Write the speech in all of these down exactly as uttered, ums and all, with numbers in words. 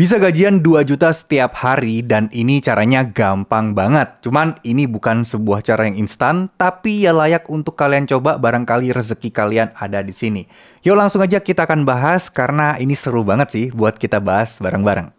Bisa gajian dua juta setiap hari dan ini caranya gampang banget. Cuman ini bukan sebuah cara yang instan, tapi ya layak untuk kalian coba, barangkali rezeki kalian ada di sini. Yuk langsung aja kita akan bahas karena ini seru banget sih buat kita bahas bareng-bareng.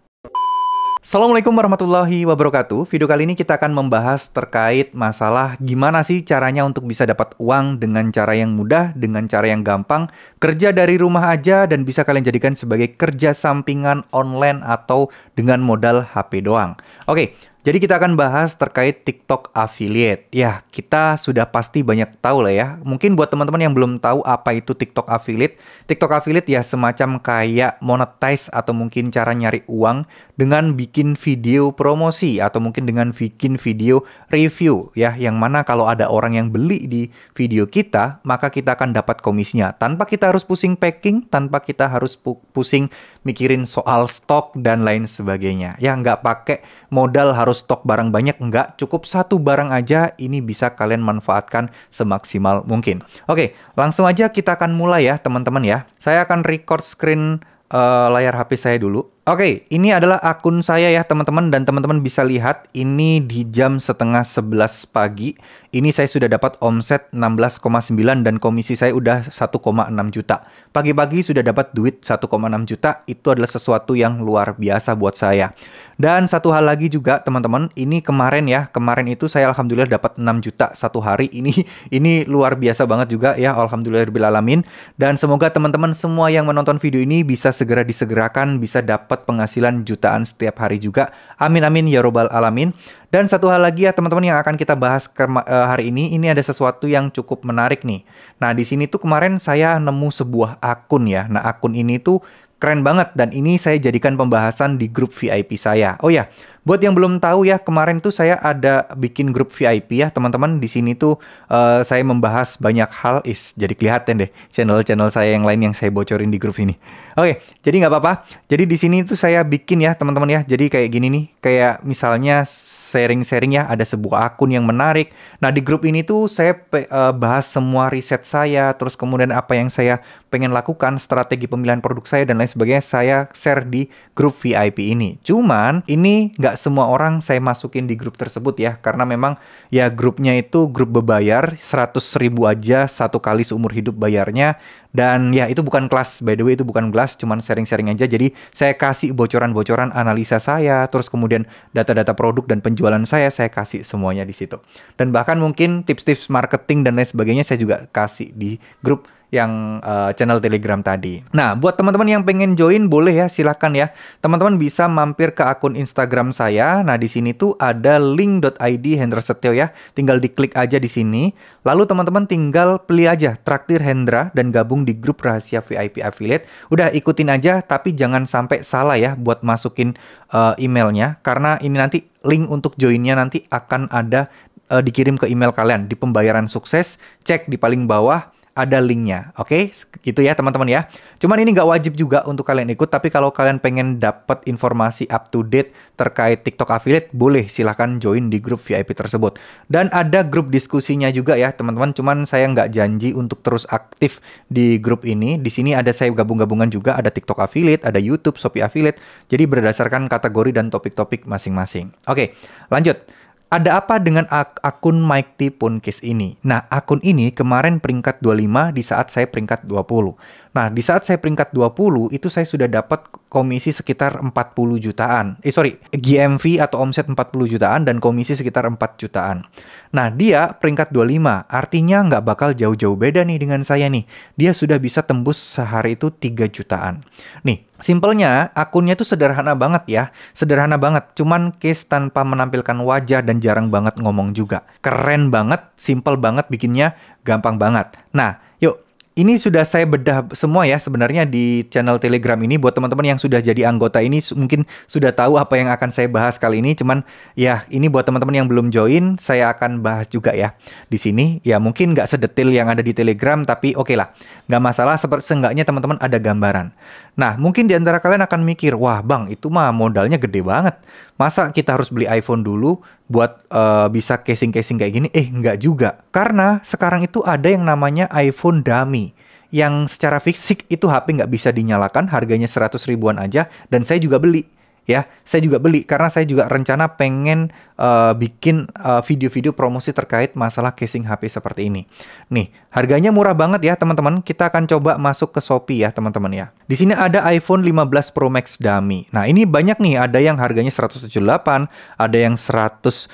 Assalamualaikum warahmatullahi wabarakatuh. Video kali ini kita akan membahas terkait masalah gimana sih caranya untuk bisa dapat uang dengan cara yang mudah, dengan cara yang gampang, kerja dari rumah aja dan bisa kalian jadikan sebagai kerja sampingan online atau dengan modal H P doang. Oke, jadi kita akan bahas terkait TikTok Affiliate. Ya, kita sudah pasti banyak tahu lah ya. Mungkin buat teman-teman yang belum tahu apa itu TikTok Affiliate. TikTok Affiliate ya semacam kayak monetize atau mungkin cara nyari uang dengan bikin video promosi atau mungkin dengan bikin video review ya. Yang mana kalau ada orang yang beli di video kita, maka kita akan dapat komisinya. Tanpa kita harus pusing packing, tanpa kita harus pu pusing mikirin soal stok dan lain sebagainya. Ya, nggak pakai modal harus stok barang banyak, enggak, cukup satu barang aja ini bisa kalian manfaatkan semaksimal mungkin. Oke, langsung aja kita akan mulai ya teman-teman ya. Saya akan record screen uh, layar H P saya dulu. Oke, ini adalah akun saya ya teman-teman, dan teman-teman bisa lihat ini di jam setengah sebelas pagi. Ini saya sudah dapat omset enam belas koma sembilan dan komisi saya udah satu koma enam juta. Pagi-pagi sudah dapat duit satu koma enam juta, itu adalah sesuatu yang luar biasa buat saya. Dan satu hal lagi juga teman-teman, ini kemarin ya, kemarin itu saya alhamdulillah dapat enam juta satu hari. Ini ini luar biasa banget juga ya, alhamdulillahirrahmanirrahim. Dan semoga teman-teman semua yang menonton video ini bisa segera disegerakan, bisa dapat penghasilan jutaan setiap hari juga. Amin amin ya robbal alamin. Dan satu hal lagi ya teman-teman yang akan kita bahas hari ini, ini ada sesuatu yang cukup menarik nih. Nah, di sini tuh kemarin saya nemu sebuah akun ya. Nah, akun ini tuh keren banget dan ini saya jadikan pembahasan di grup V I P saya. Oh ya, buat yang belum tahu ya, kemarin tuh saya ada bikin grup V I P ya teman-teman. Di sini tuh uh, saya membahas banyak hal. Is jadi kelihatan deh channel-channel saya yang lain yang saya bocorin di grup ini. Oke, jadi nggak apa-apa. Jadi di sini tuh saya bikin ya teman-teman ya. Jadi kayak gini nih, kayak misalnya sharing-sharing ya, ada sebuah akun yang menarik. Nah, di grup ini tuh saya uh, bahas semua riset saya, terus kemudian apa yang saya pengen lakukan, strategi pemilihan produk saya dan lain sebagainya, saya share di grup V I P ini. Cuman ini nggak semua orang saya masukin di grup tersebut ya, karena memang ya grupnya itu grup bebayar, seratus ribu aja satu kali seumur hidup bayarnya. Dan ya itu bukan kelas, by the way itu bukan kelas, cuman sharing-sharing aja. Jadi saya kasih bocoran-bocoran analisa saya, terus kemudian data-data produk dan penjualan saya, saya kasih semuanya di situ. Dan bahkan mungkin tips-tips marketing dan lain sebagainya saya juga kasih di grup yang uh, channel Telegram tadi. Nah, buat teman-teman yang pengen join boleh ya, silakan ya. Teman-teman bisa mampir ke akun Instagram saya. Nah, di sini tuh ada link dot i d Hendra Setyo ya. Tinggal diklik aja di sini. Lalu teman-teman tinggal pilih aja traktir Hendra dan gabung di grup rahasia V I P Affiliate. Udah ikutin aja, tapi jangan sampai salah ya buat masukin uh, emailnya, karena ini nanti link untuk joinnya nanti akan ada uh, dikirim ke email kalian di pembayaran sukses. Cek di paling bawah, ada linknya, oke? Gitu ya teman-teman ya. Cuman ini nggak wajib juga untuk kalian ikut, tapi kalau kalian pengen dapat informasi up to date terkait TikTok Affiliate, boleh silahkan join di grup V I P tersebut. Dan ada grup diskusinya juga ya teman-teman, cuman saya nggak janji untuk terus aktif di grup ini. Di sini ada saya gabung-gabungan juga, ada TikTok Affiliate, ada YouTube, Shopee Affiliate. Jadi berdasarkan kategori dan topik-topik masing-masing. Oke, lanjut. Ada apa dengan ak akun Mike T. Punkis ini? Nah, akun ini kemarin peringkat dua puluh lima di saat saya peringkat dua puluh. Nah, di saat saya peringkat dua puluh itu saya sudah dapat komisi sekitar empat puluh jutaan. Eh, sorry, G M V atau omset empat puluh jutaan dan komisi sekitar empat jutaan. Nah, dia peringkat dua puluh lima, artinya nggak bakal jauh-jauh beda nih dengan saya nih. Dia sudah bisa tembus sehari itu tiga jutaan. Nih, simpelnya akunnya itu sederhana banget ya. Sederhana banget, cuman case tanpa menampilkan wajah dan jarang banget ngomong juga. Keren banget, simple banget bikinnya, gampang banget. Nah, yuk. Ini sudah saya bedah semua ya sebenarnya di channel Telegram ini. Buat teman-teman yang sudah jadi anggota ini mungkin sudah tahu apa yang akan saya bahas kali ini. Cuman ya ini buat teman-teman yang belum join, saya akan bahas juga ya di sini. Ya mungkin nggak sedetil yang ada di Telegram, tapi oke lah, nggak masalah. Seenggaknya teman-teman ada gambaran. Nah, mungkin di antara kalian akan mikir, wah bang itu mah modalnya gede banget. Masa kita harus beli iPhone dulu buat uh, bisa casing-casing kayak gini? Eh, nggak juga. Karena sekarang itu ada yang namanya iPhone dummy, yang secara fisik itu H P nggak bisa dinyalakan, harganya seratus ribuan aja, dan saya juga beli. ya. Saya juga beli karena saya juga rencana pengen uh, bikin video-video uh, promosi terkait masalah casing H P seperti ini. Nih, harganya murah banget ya teman-teman. Kita akan coba masuk ke Shopee ya teman-teman ya. Di sini ada iPhone lima belas Pro Max dummy. Nah, ini banyak nih, ada yang harganya seratus tujuh puluh delapan, ada yang seratus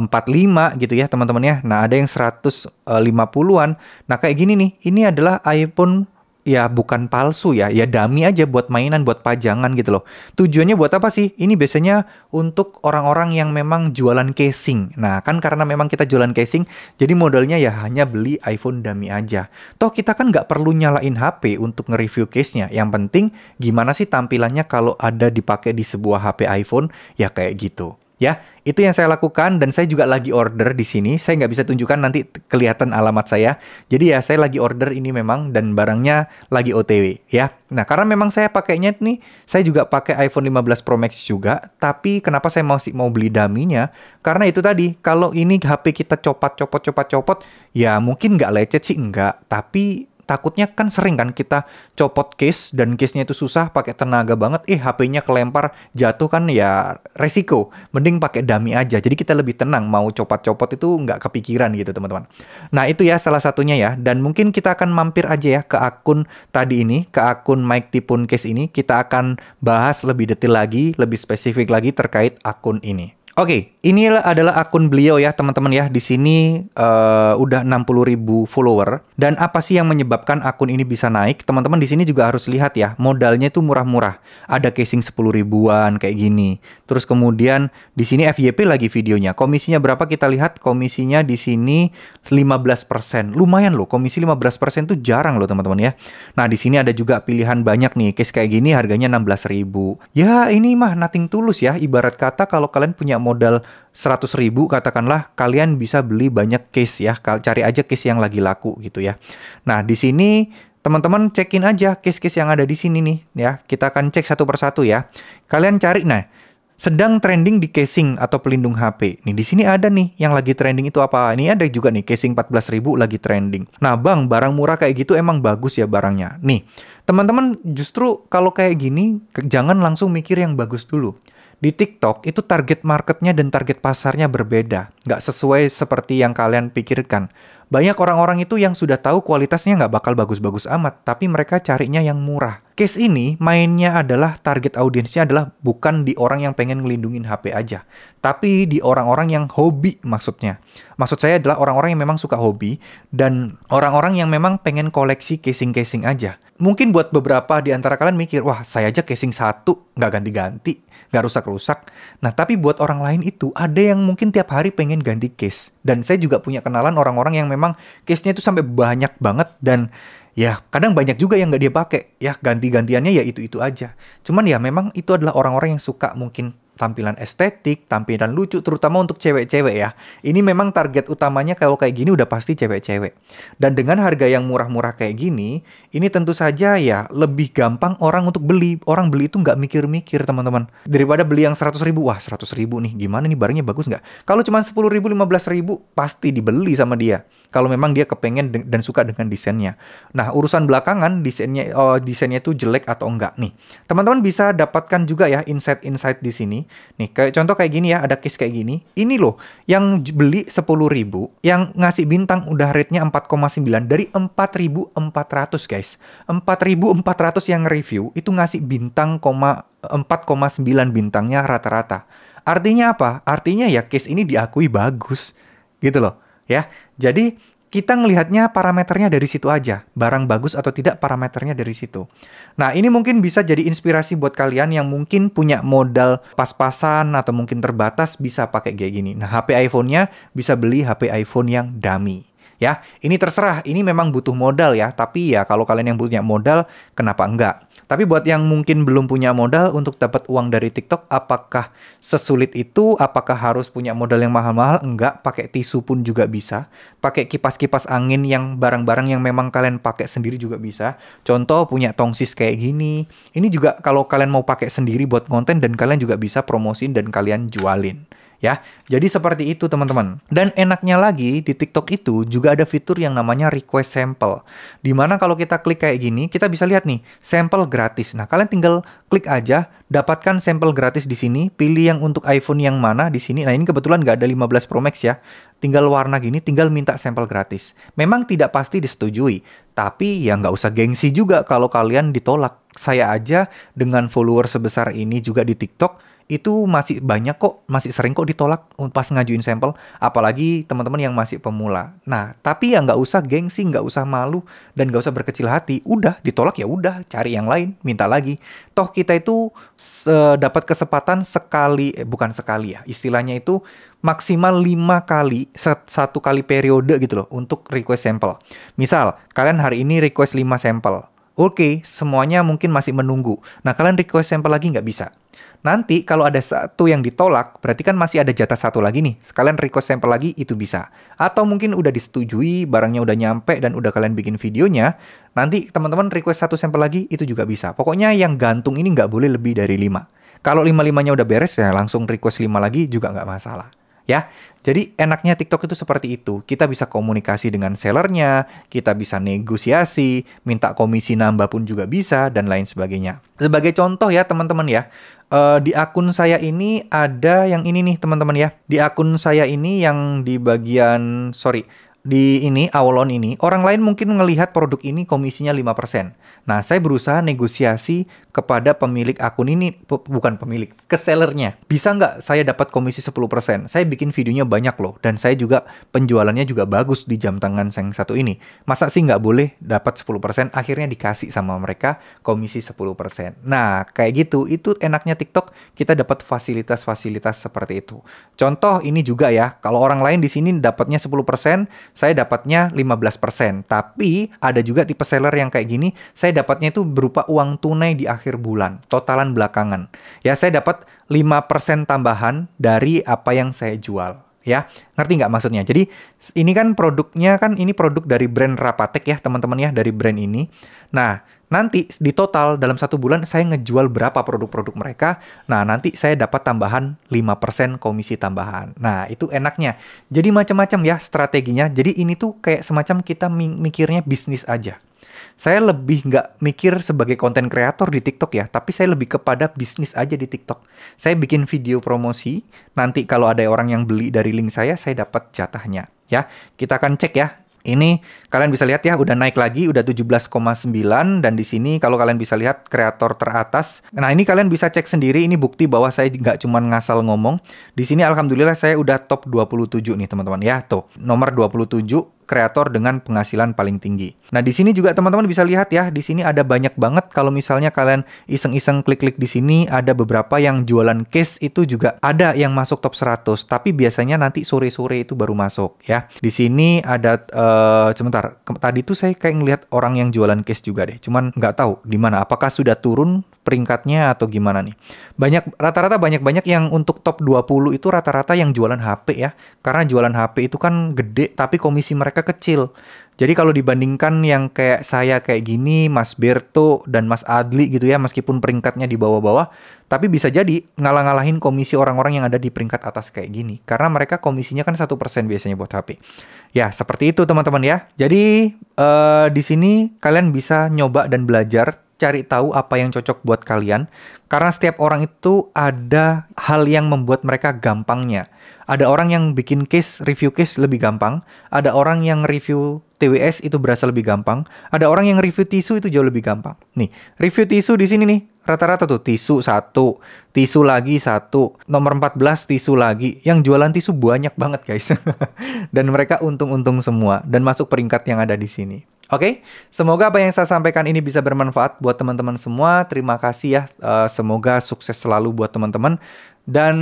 empat puluh lima gitu ya teman-teman ya. Nah, ada yang seratus lima puluhan. Nah, kayak gini nih. Ini adalah iPhone ya bukan palsu ya, ya dummy aja buat mainan, buat pajangan gitu loh. Tujuannya buat apa sih? Ini biasanya untuk orang-orang yang memang jualan casing. Nah kan karena memang kita jualan casing, jadi modalnya ya hanya beli iPhone dummy aja. Toh kita kan nggak perlu nyalain H P untuk nge-review case-nya. Yang penting gimana sih tampilannya kalau ada dipakai di sebuah H P iPhone, ya kayak gitu. Ya, itu yang saya lakukan dan saya juga lagi order di sini. Saya nggak bisa tunjukkan, nanti kelihatan alamat saya. Jadi ya saya lagi order ini memang dan barangnya lagi O T W ya. Nah, karena memang saya pakainya nih, saya juga pakai iPhone lima belas Pro Max juga. Tapi kenapa saya masih mau beli dummy-nya? Karena itu tadi, kalau ini H P kita copot-copot-copot-copot, ya mungkin nggak lecet sih, nggak. Tapi takutnya kan sering kan kita copot case dan case-nya itu susah, pakai tenaga banget, eh H P-nya kelempar, jatuh kan ya resiko. Mending pakai dummy aja, jadi kita lebih tenang mau copot-copot itu nggak kepikiran gitu teman-teman. Nah itu ya salah satunya ya, dan mungkin kita akan mampir aja ya ke akun tadi ini, ke akun Mike T. Punkis ini, kita akan bahas lebih detail lagi, lebih spesifik lagi terkait akun ini. Oke, okay, ini adalah akun beliau ya teman-teman ya. Di sini uh, udah enam puluh ribu follower. Dan apa sih yang menyebabkan akun ini bisa naik? Teman-teman di sini juga harus lihat ya, modalnya itu murah-murah. Ada casing sepuluh ribuan kayak gini. Terus kemudian di sini F Y P lagi videonya. Komisinya berapa kita lihat? Komisinya di sini lima belas persen. Lumayan loh, komisi lima belas persen itu jarang loh teman-teman ya. Nah, di sini ada juga pilihan banyak nih. Case kayak gini harganya enam belas ribu. Ya, ini mah nothing tulus ya. Ibarat kata kalau kalian punya modal seratus ribu katakanlah, kalian bisa beli banyak case ya. Cari aja case yang lagi laku gitu ya. Nah, di sini teman-teman cekin aja case-case yang ada di sini nih ya. Kita akan cek satu persatu ya. Kalian cari nah, sedang trending di casing atau pelindung H P. Nih di sini ada nih yang lagi trending itu apa? Ini ada juga nih casing empat belas ribu lagi trending. Nah, Bang, barang murah kayak gitu emang bagus ya barangnya. Nih, teman-teman justru kalau kayak gini jangan langsung mikir yang bagus dulu. Di TikTok itu target marketnya dan target pasarnya berbeda. Nggak sesuai seperti yang kalian pikirkan. Banyak orang-orang itu yang sudah tahu kualitasnya nggak bakal bagus-bagus amat, tapi mereka carinya yang murah. Case ini mainnya adalah target audiensnya adalah bukan di orang yang pengen ngelindungin H P aja, tapi di orang-orang yang hobi maksudnya. Maksud saya adalah orang-orang yang memang suka hobi dan orang-orang yang memang pengen koleksi casing-casing aja. Mungkin buat beberapa di antara kalian mikir, wah saya aja casing satu, nggak ganti-ganti, nggak rusak-rusak. Nah tapi buat orang lain itu ada yang mungkin tiap hari pengen ganti case. Dan saya juga punya kenalan orang-orang yang memang case-nya itu sampai banyak banget dan ya kadang banyak juga yang nggak dia pakai ya, ganti-gantiannya ya itu-itu aja. Cuman ya memang itu adalah orang-orang yang suka mungkin tampilan estetik, tampilan lucu, terutama untuk cewek-cewek ya. Ini memang target utamanya kalau kayak gini udah pasti cewek-cewek. Dan dengan harga yang murah-murah kayak gini, ini tentu saja ya lebih gampang orang untuk beli. Orang beli itu nggak mikir-mikir teman-teman. Daripada beli yang seratus ribu, wah seratus ribu nih gimana nih barangnya bagus nggak? Kalau cuma sepuluh ribu, lima belas ribu pasti dibeli sama dia. Kalau memang dia kepengen dan suka dengan desainnya. Nah urusan belakangan desainnya oh, desainnya itu jelek atau enggak nih. Teman-teman bisa dapatkan juga ya insight-insight di sini. Nih kayak contoh kayak gini ya, ada case kayak gini. Ini loh yang beli sepuluh ribu, yang ngasih bintang udah rate-nya empat koma sembilan dari empat ribu empat ratus guys. empat ribu empat ratus yang review itu ngasih bintang empat koma sembilan bintangnya rata-rata. Artinya apa? Artinya ya case ini diakui bagus gitu loh. Ya, jadi kita ngelihatnya parameternya dari situ aja. Barang bagus atau tidak parameternya dari situ. Nah, ini mungkin bisa jadi inspirasi buat kalian yang mungkin punya modal pas-pasan atau mungkin terbatas bisa pakai kayak gini. Nah, H P iPhone-nya bisa beli H P iPhone yang dummy. Ya, ini terserah. Ini memang butuh modal ya. Tapi ya kalau kalian yang punya modal, kenapa enggak? Tapi buat yang mungkin belum punya modal untuk dapat uang dari TikTok, apakah sesulit itu? Apakah harus punya modal yang mahal-mahal? Enggak, pakai tisu pun juga bisa. Pakai kipas-kipas angin yang barang-barang yang memang kalian pakai sendiri juga bisa. Contoh punya tongsis kayak gini. Ini juga kalau kalian mau pakai sendiri buat konten dan kalian juga bisa promosiin dan kalian jualin. ya. Jadi seperti itu teman-teman. Dan enaknya lagi di TikTok itu juga ada fitur yang namanya request sample. Dimana kalau kita klik kayak gini, kita bisa lihat nih, sampel gratis. Nah, kalian tinggal klik aja, dapatkan sampel gratis di sini, pilih yang untuk iPhone yang mana di sini. Nah, ini kebetulan nggak ada lima belas Pro Max ya. Tinggal warna gini, tinggal minta sampel gratis. Memang tidak pasti disetujui, tapi ya nggak usah gengsi juga kalau kalian ditolak. Saya aja dengan follower sebesar ini juga di TikTok, itu masih banyak kok, masih sering kok ditolak pas ngajuin sampel, apalagi teman-teman yang masih pemula. Nah, tapi ya nggak usah gengsi, nggak usah malu, dan nggak usah berkecil hati. Udah, ditolak ya udah, cari yang lain, minta lagi. Toh kita itu dapat kesempatan sekali, eh, bukan sekali ya, istilahnya itu maksimal lima kali, satu kali periode gitu loh, untuk request sampel. Misal, kalian hari ini request lima sampel. Oke, okay, semuanya mungkin masih menunggu. Nah, kalian request sampel lagi nggak bisa. Nanti kalau ada satu yang ditolak, berarti kan masih ada jatah satu lagi nih. Sekalian request sampel lagi, itu bisa. Atau mungkin udah disetujui, barangnya udah nyampe, dan udah kalian bikin videonya. Nanti teman-teman request satu sampel lagi, itu juga bisa. Pokoknya yang gantung ini nggak boleh lebih dari lima. Kalau lima-limanya udah beres, ya langsung request lima lagi juga nggak masalah. Ya, jadi enaknya TikTok itu seperti itu. Kita bisa komunikasi dengan sellernya, kita bisa negosiasi, minta komisi nambah pun juga bisa, dan lain sebagainya. Sebagai contoh ya teman-teman ya, uh, di akun saya ini ada yang ini nih teman-teman ya. Di akun saya ini yang di bagian, sorry, di ini, awalon ini, orang lain mungkin melihat produk ini komisinya lima persen. Nah, saya berusaha negosiasi kepada pemilik akun ini, pe bukan pemilik, ke sellernya. Bisa nggak saya dapat komisi sepuluh persen? Saya bikin videonya banyak loh, dan saya juga penjualannya juga bagus di jam tangan yang satu ini. Masa sih nggak boleh dapat sepuluh persen? Akhirnya dikasih sama mereka komisi sepuluh persen. Nah, kayak gitu, itu enaknya TikTok, kita dapat fasilitas-fasilitas seperti itu. Contoh ini juga ya, kalau orang lain di sini dapatnya sepuluh persen, saya dapatnya lima belas persen. Tapi ada juga tipe seller yang kayak gini, saya dapatnya itu berupa uang tunai di akhir bulan, totalan belakangan. Ya, saya dapat lima persen tambahan dari apa yang saya jual. Ya, ngerti nggak maksudnya? Jadi ini kan produknya kan ini produk dari brand Rapatek ya teman-teman ya, dari brand ini. Nah, nanti di total dalam satu bulan saya ngejual berapa produk-produk mereka. Nah, nanti saya dapat tambahan lima persen komisi tambahan. Nah, itu enaknya. Jadi macam-macam ya strateginya. Jadi ini tuh kayak semacam kita mikirnya bisnis aja. Saya lebih nggak mikir sebagai konten kreator di TikTok ya, tapi saya lebih kepada bisnis aja di TikTok. Saya bikin video promosi, nanti kalau ada orang yang beli dari link saya, saya dapat jatahnya. Ya, kita akan cek ya. Ini kalian bisa lihat ya, udah naik lagi, udah tujuh belas koma sembilan, dan di sini kalau kalian bisa lihat kreator teratas. Nah, ini kalian bisa cek sendiri, ini bukti bahwa saya nggak cuma ngasal ngomong. Di sini alhamdulillah saya udah top dua puluh tujuh nih teman-teman ya, tuh nomor dua puluh tujuh kreator dengan penghasilan paling tinggi. Nah, di sini juga teman-teman bisa lihat ya, di sini ada banyak banget kalau misalnya kalian iseng-iseng klik-klik di sini, ada beberapa yang jualan case itu juga ada yang masuk top seratus, tapi biasanya nanti sore-sore itu baru masuk ya. Di sini ada uh, sebentar, tadi tuh saya kayak ngelihat orang yang jualan case juga deh, cuman nggak tahu di mana, apakah sudah turun peringkatnya atau gimana nih. Banyak, rata-rata banyak-banyak yang untuk top dua puluh itu rata-rata yang jualan H P ya, karena jualan H P itu kan gede tapi komisi mereka kecil. Jadi kalau dibandingkan yang kayak saya kayak gini, Mas Berto dan Mas Adli gitu ya, meskipun peringkatnya di bawah-bawah, tapi bisa jadi ngalah-ngalahin komisi orang-orang yang ada di peringkat atas kayak gini. Karena mereka komisinya kan satu persen biasanya buat H P. Ya, seperti itu teman-teman ya. Jadi uh, di sini kalian bisa nyoba dan belajar, cari tahu apa yang cocok buat kalian. Karena setiap orang itu ada hal yang membuat mereka gampangnya. Ada orang yang bikin case, review case lebih gampang. Ada orang yang review T W S itu berasa lebih gampang. Ada orang yang review tisu itu jauh lebih gampang. Nih, review tisu di sini nih. Rata-rata tuh tisu satu, tisu lagi satu, nomor empat belas tisu lagi. Yang jualan tisu banyak banget guys. Dan mereka untung-untung semua dan masuk peringkat yang ada di sini. Oke, okay? Semoga apa yang saya sampaikan ini bisa bermanfaat buat teman-teman semua. Terima kasih ya, uh, semoga sukses selalu buat teman-teman. Dan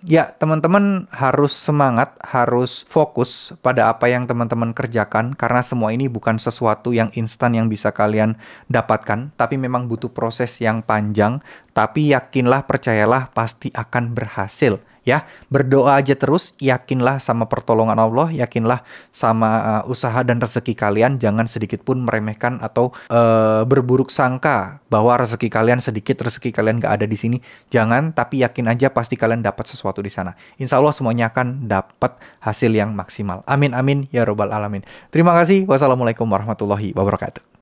ya teman-teman harus semangat, harus fokus pada apa yang teman-teman kerjakan. Karena semua ini bukan sesuatu yang instan yang bisa kalian dapatkan. Tapi memang butuh proses yang panjang. Tapi yakinlah, percayalah pasti akan berhasil. Ya, berdoa aja terus, yakinlah sama pertolongan Allah, yakinlah sama uh, usaha dan rezeki kalian. Jangan sedikit pun meremehkan atau uh, berburuk sangka bahwa rezeki kalian sedikit, rezeki kalian gak ada di sini. Jangan, tapi yakin aja aja pasti kalian dapat sesuatu di sana. Insya Allah semuanya akan dapat hasil yang maksimal. Amin, amin, ya robbal alamin. Terima kasih. Wassalamualaikum warahmatullahi wabarakatuh.